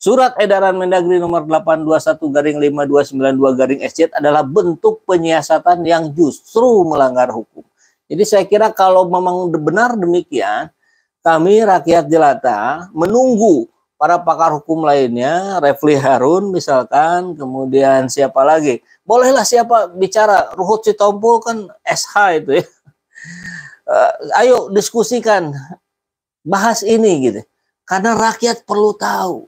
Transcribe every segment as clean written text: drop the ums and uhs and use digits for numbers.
Surat Edaran Mendagri nomor 821-5292-SJ adalah bentuk penyiasatan yang justru melanggar hukum. Jadi saya kira kalau memang benar demikian, kami rakyat jelata menunggu para pakar hukum lainnya, Refly Harun misalkan, kemudian siapa lagi? Bolehlah siapa bicara, Ruhut Sitompul kan SH itu ya. Ayo diskusikan, bahas ini gitu. Karena rakyat perlu tahu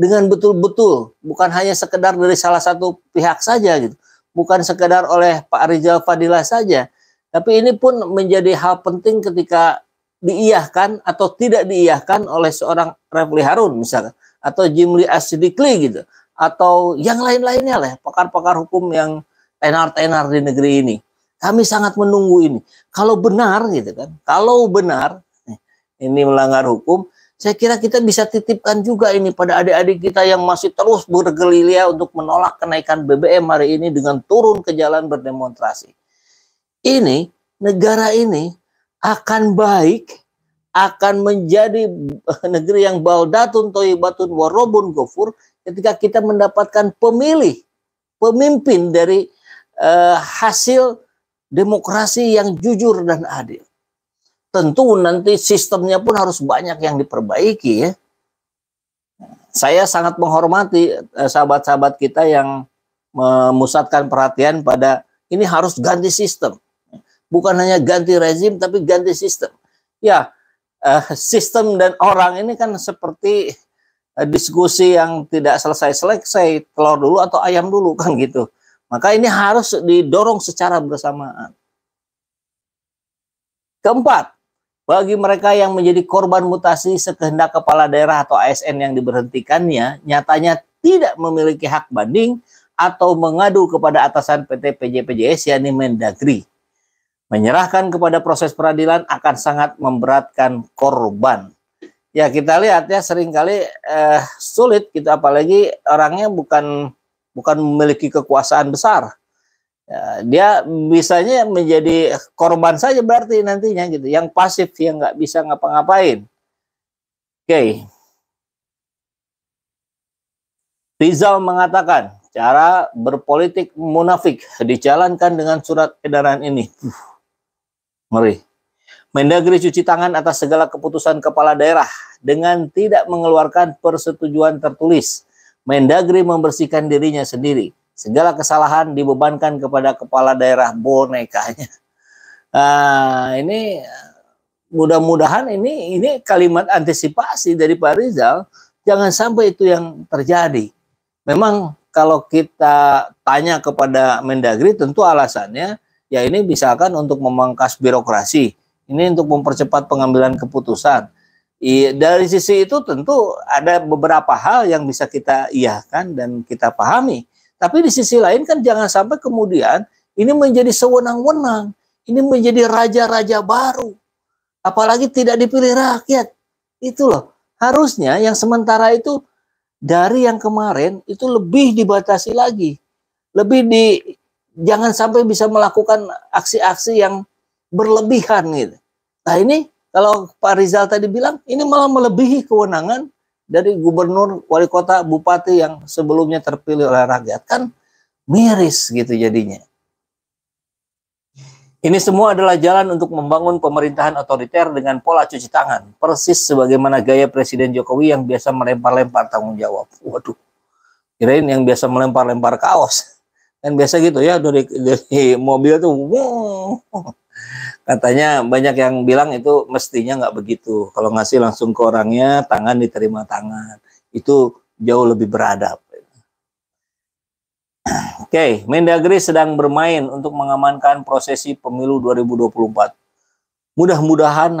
dengan betul-betul, bukan hanya sekedar dari salah satu pihak saja gitu, bukan sekedar oleh Pak Rizal Fadillah saja, tapi ini pun menjadi hal penting ketika diiyahkan atau tidak diiyahkan oleh seorang Refly Harun misalnya, atau Jimli Asyidikli gitu, atau yang lain-lainnya lah, pakar-pakar hukum yang tenar-tenar di negeri ini. Kami sangat menunggu ini. Kalau benar gitu kan, kalau benar ini melanggar hukum, saya kira kita bisa titipkan juga ini pada adik-adik kita yang masih terus bergerilya untuk menolak kenaikan BBM hari ini dengan turun ke jalan berdemonstrasi. Ini, negara ini akan baik, akan menjadi negeri yang baldatun thayyibatun warobun ghafur ketika kita mendapatkan pemilih, pemimpin dari hasil demokrasi yang jujur dan adil. Tentu nanti sistemnya pun harus banyak yang diperbaiki ya. Saya sangat menghormati sahabat-sahabat kita yang memusatkan perhatian pada ini harus ganti sistem. Bukan hanya ganti rezim tapi ganti sistem. Ya, sistem dan orang ini kan seperti diskusi yang tidak selesai-selesai, telur dulu atau ayam dulu kan gitu. Maka ini harus didorong secara bersamaan. Keempat, bagi mereka yang menjadi korban mutasi sekehendak kepala daerah atau ASN yang diberhentikannya, nyatanya tidak memiliki hak banding atau mengadu kepada atasan PT. PJPJS yakni Mendagri. Menyerahkan kepada proses peradilan akan sangat memberatkan korban. Ya kita lihat ya, seringkali sulit gitu, apalagi orangnya bukan memiliki kekuasaan besar. Dia bisanya menjadi korban saja berarti nantinya gitu, yang pasif, yang nggak bisa ngapa-ngapain. Oke. Rizal mengatakan cara berpolitik munafik dijalankan dengan surat edaran ini. Ngeri. Mendagri cuci tangan atas segala keputusan kepala daerah dengan tidak mengeluarkan persetujuan tertulis. Mendagri membersihkan dirinya sendiri. Segala kesalahan dibebankan kepada kepala daerah bonekanya. Ini mudah-mudahan ini kalimat antisipasi dari Pak Rizal. Jangan sampai itu yang terjadi. Memang kalau kita tanya kepada Mendagri tentu alasannya ya ini misalkan untuk memangkas birokrasi. Ini untuk mempercepat pengambilan keputusan. Dari sisi itu tentu ada beberapa hal yang bisa kita iyahkan dan kita pahami. Tapi di sisi lain kan jangan sampai kemudian ini menjadi sewenang-wenang, ini menjadi raja-raja baru, apalagi tidak dipilih rakyat. Itu loh, harusnya yang sementara itu dari yang kemarin itu lebih dibatasi lagi, lebih jangan sampai bisa melakukan aksi-aksi yang berlebihan gitu. Nah ini kalau Pak Rizal tadi bilang ini malah melebihi kewenangan dari gubernur, wali kota, bupati yang sebelumnya terpilih oleh rakyat. Kan miris gitu jadinya. Ini semua adalah jalan untuk membangun pemerintahan otoriter dengan pola cuci tangan. Persis sebagaimana gaya Presiden Jokowi yang biasa melempar-lempar tanggung jawab. Waduh, kirain yang biasa melempar-lempar kaos. Kan biasa gitu ya, dari mobil tuh. Katanya banyak yang bilang itu mestinya nggak begitu. Kalau ngasih langsung ke orangnya, tangan diterima tangan. Itu jauh lebih beradab. Oke, Mendagri sedang bermain untuk mengamankan prosesi pemilu 2024. Mudah-mudahan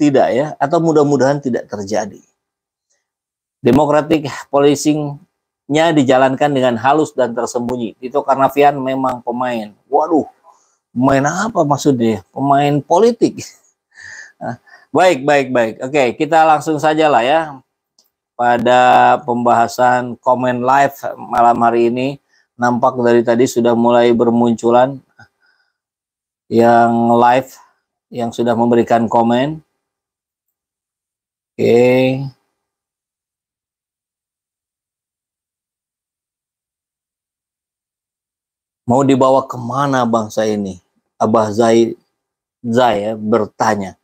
tidak ya, atau mudah-mudahan tidak terjadi. Democratic policing-nya dijalankan dengan halus dan tersembunyi. Tito Karnavian memang pemain. Waduh. Pemain apa maksudnya? Pemain politik. Baik. Oke, kita langsung saja lah ya pada pembahasan komen live malam hari ini. Nampak dari tadi sudah mulai bermunculan yang live, yang sudah memberikan komen. Oke. Mau dibawa kemana bangsa ini? Abah Zai bertanya.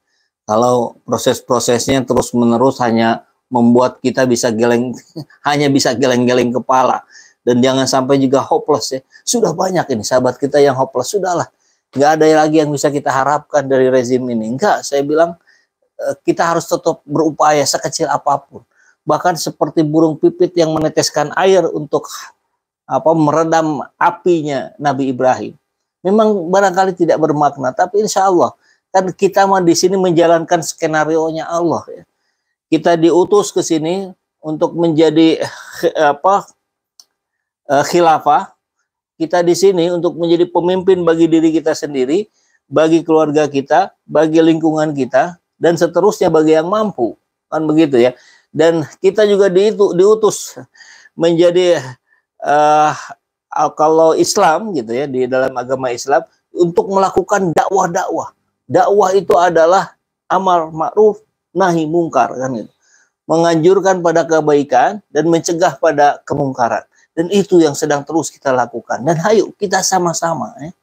Kalau proses-prosesnya terus-menerus hanya membuat kita bisa geleng-geleng kepala. Dan jangan sampai juga hopeless ya. Sudah banyak ini sahabat kita yang hopeless. Sudahlah, nggak ada lagi yang bisa kita harapkan dari rezim ini. Enggak, saya bilang kita harus tetap berupaya sekecil apapun. Bahkan seperti burung pipit yang meneteskan air untuk meredam apinya Nabi Ibrahim. Memang barangkali tidak bermakna, tapi insya Allah kan kita mah di sini menjalankan skenario-nya Allah ya. Kita diutus ke sini untuk menjadi khilafah. Kita di sini untuk menjadi pemimpin bagi diri kita sendiri, bagi keluarga kita, bagi lingkungan kita, dan seterusnya bagi yang mampu. Kan begitu ya. Dan kita juga diutus menjadi kalau Islam gitu ya, di dalam agama Islam untuk melakukan dakwah. Dakwah itu adalah amar ma'ruf nahi mungkar kan gitu. Menganjurkan pada kebaikan dan mencegah pada kemungkaran. Dan itu yang sedang terus kita lakukan. Dan ayo kita sama-sama ya.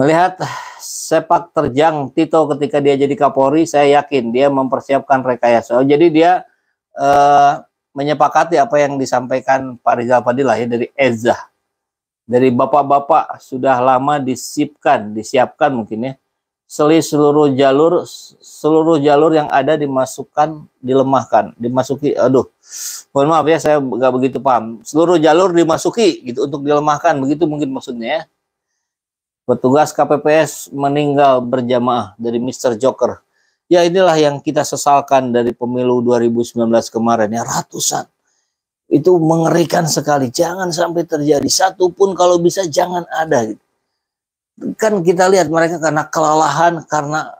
Melihat sepak terjang Tito ketika dia jadi Kapolri, saya yakin dia mempersiapkan rekayasa. Jadi dia menyepakati apa yang disampaikan Pak Rizal Fadillah ya, dari Ezah. Dari bapak-bapak sudah lama disiapkan mungkin ya. Seluruh jalur yang ada dimasuki, aduh. Mohon maaf ya, saya nggak begitu paham. Seluruh jalur dimasuki gitu untuk dilemahkan, begitu mungkin maksudnya ya. Petugas KPPS meninggal berjamaah dari Mr. Joker. Ya inilah yang kita sesalkan dari pemilu 2019 kemarin ya, ratusan. Itu mengerikan sekali, jangan sampai terjadi. Satu pun kalau bisa jangan ada. Kan kita lihat mereka karena kelelahan, karena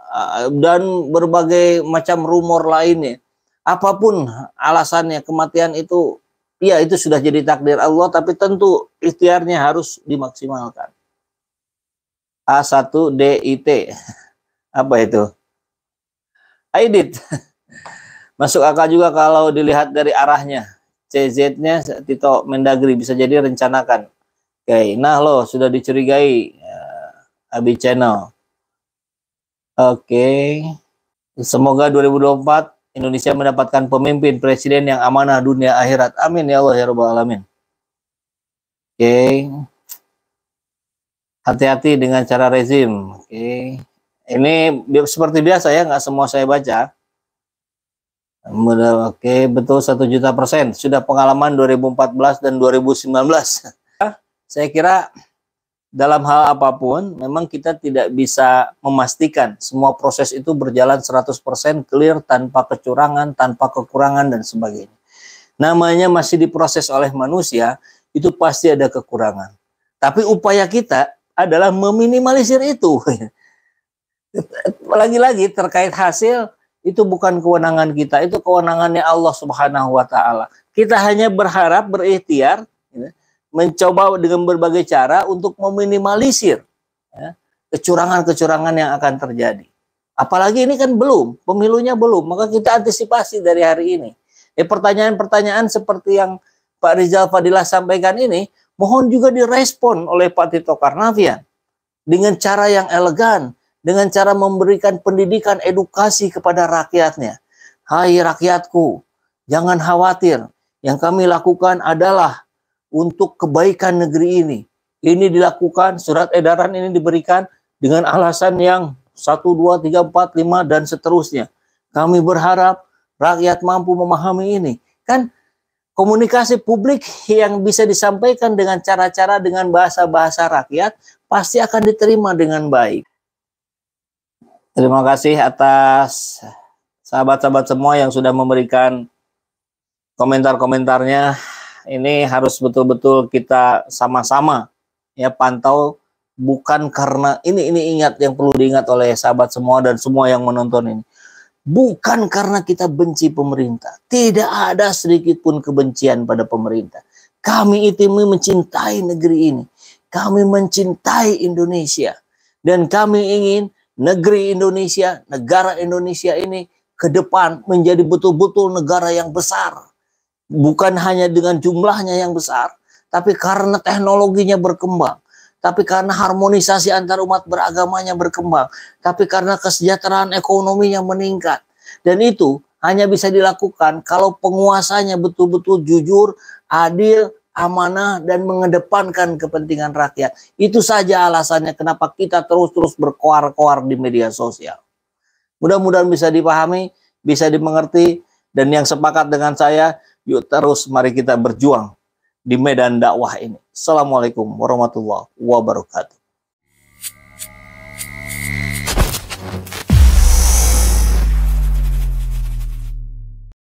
dan berbagai macam rumor lainnya. Apapun alasannya, kematian itu, ya itu sudah jadi takdir Allah, tapi tentu ikhtiarnya harus dimaksimalkan. A1DIT, apa itu? Aidit, masuk akal juga kalau dilihat dari arahnya. CZ-nya Tito Mendagri bisa jadi rencanakan. Oke, nah lo sudah dicurigai Abi Channel. Oke, semoga 2024 Indonesia mendapatkan pemimpin presiden yang amanah dunia akhirat. Amin ya Allah ya Rabbal Alamin. Oke, hati-hati dengan cara rezim. Oke. Ini seperti biasa ya, nggak semua saya baca. Oke, betul 1.000.000%. Sudah pengalaman 2014 dan 2019. Saya kira dalam hal apapun, memang kita tidak bisa memastikan semua proses itu berjalan 100% clear, tanpa kecurangan, tanpa kekurangan, dan sebagainya. Namanya masih diproses oleh manusia, itu pasti ada kekurangan. Tapi upaya kita adalah meminimalisir itu. Lagi-lagi terkait hasil itu bukan kewenangan kita, itu kewenangannya Allah Subhanahu wa Ta'ala. Kita hanya berharap, berikhtiar, mencoba dengan berbagai cara untuk meminimalisir kecurangan-kecurangan yang akan terjadi. Apalagi ini kan belum, pemilunya belum, maka kita antisipasi dari hari ini. Pertanyaan-pertanyaan seperti yang Pak Rizal Fadillah sampaikan ini, mohon juga direspon oleh Pak Tito Karnavian dengan cara yang elegan, dengan cara memberikan pendidikan edukasi kepada rakyatnya. Hai rakyatku, jangan khawatir. Yang kami lakukan adalah untuk kebaikan negeri ini. Ini dilakukan, surat edaran ini diberikan dengan alasan yang 1, 2, 3, 4, 5, dan seterusnya. Kami berharap rakyat mampu memahami ini. Kan komunikasi publik yang bisa disampaikan dengan cara-cara, dengan bahasa-bahasa rakyat, pasti akan diterima dengan baik. Terima kasih atas sahabat-sahabat semua yang sudah memberikan komentar-komentarnya. Ini harus betul-betul kita sama-sama ya pantau, bukan karena ini ingat yang perlu diingat oleh sahabat semua dan semua yang menonton ini. Bukan karena kita benci pemerintah. Tidak ada sedikit pun kebencian pada pemerintah. Kami itu mencintai negeri ini. Kami mencintai Indonesia dan kami ingin negeri Indonesia, negara Indonesia ini ke depan menjadi betul-betul negara yang besar. Bukan hanya dengan jumlahnya yang besar, Tapi karena teknologinya berkembang, tapi karena harmonisasi antar umat beragamanya berkembang, tapi karena kesejahteraan ekonominya meningkat. Dan itu hanya bisa dilakukan kalau penguasanya betul-betul jujur, adil, amanah, dan mengedepankan kepentingan rakyat. Itu saja alasannya kenapa kita terus-terus berkoar-koar di media sosial. Mudah-mudahan bisa dipahami, bisa dimengerti, dan yang sepakat dengan saya, yuk terus mari kita berjuang di medan dakwah ini. Assalamualaikum warahmatullahi wabarakatuh.